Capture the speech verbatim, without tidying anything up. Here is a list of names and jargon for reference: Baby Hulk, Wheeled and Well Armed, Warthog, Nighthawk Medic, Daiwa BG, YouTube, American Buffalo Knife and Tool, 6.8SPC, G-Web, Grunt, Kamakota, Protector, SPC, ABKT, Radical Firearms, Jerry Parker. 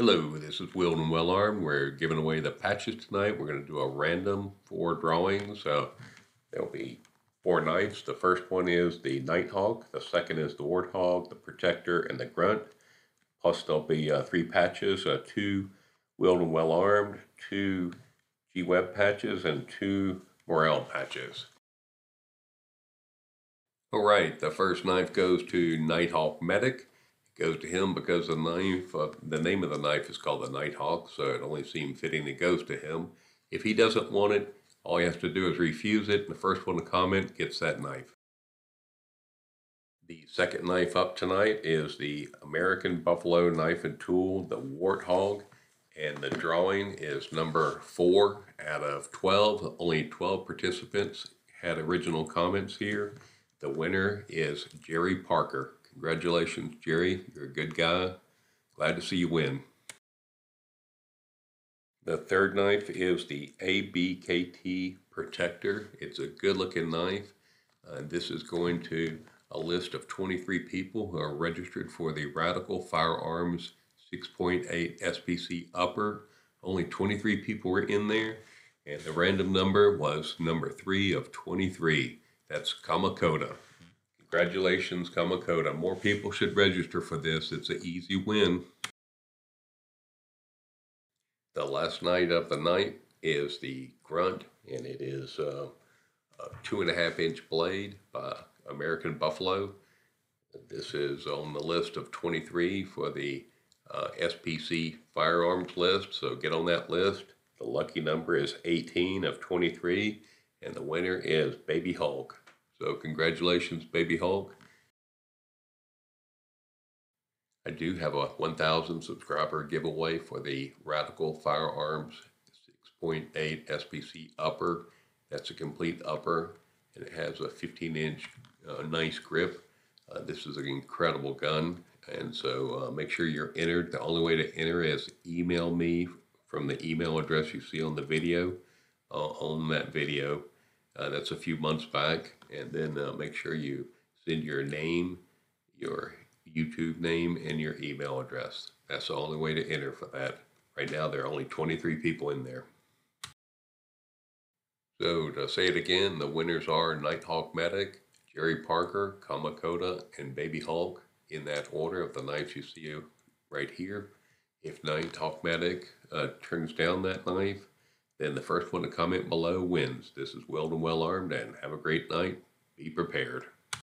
Hello, this is Wheeled and Well Armed. We're giving away the patches tonight. We're going to do a random four drawings. So there'll be four knives. The first one is the Nighthawk. The second is the Warthog, the Protector, and the Grunt. Plus there'll be uh, three patches, uh, two Wheeled and Well Armed, two G-Web patches, and two Morale patches. All right, the first knife goes to Nighthawk Medic. Goes to him because the knife, uh, the name of the knife is called the Nighthawk, so it only seemed fitting it goes to him. If he doesn't want it, all he has to do is refuse it, and the first one to comment gets that knife. The second knife up tonight is the American Buffalo Knife and Tool, the Warthog, and the drawing is number four out of twelve. Only twelve participants had original comments here. The winner is Jerry Parker. Congratulations, Jerry. You're a good guy. Glad to see you win. The third knife is the A B K T Protector. It's a good-looking knife. Uh, this is going to a list of twenty-three people who are registered for the Radical Firearms six point eight S P C Upper. Only twenty-three people were in there, and the random number was number three of twenty-three. That's Kamakota. Congratulations, Kamakota. More people should register for this. It's an easy win. The last night of the night is the Grunt, and it is uh, a two and a half inch blade by American Buffalo. This is on the list of twenty-three for the uh, S P C firearms list, so get on that list. The lucky number is eighteen of twenty-three, and the winner is Baby Hulk. So congratulations, Baby Hulk. I do have a one thousand subscriber giveaway for the Radical Firearms six point eight S P C Upper. That's a complete upper, and it has a fifteen inch uh, nice grip. Uh, this is an incredible gun, and so uh, make sure you're entered. The only way to enter is email me from the email address you see on the video, uh, on that video. Uh, that's a few months back, and then uh, make sure you send your name, your YouTube name, and your email address. That's the only way to enter for that. Right now, there are only twenty-three people in there. So, to say it again, the winners are Nighthawk Medic, Jerry Parker, Kamakota, and Baby Hulk, in that order of the knives you see right here. If Nighthawk Medic uh, turns down that knife, then the first one to comment below wins. This is Wheeled and Well Armed, and have a great night. Be prepared.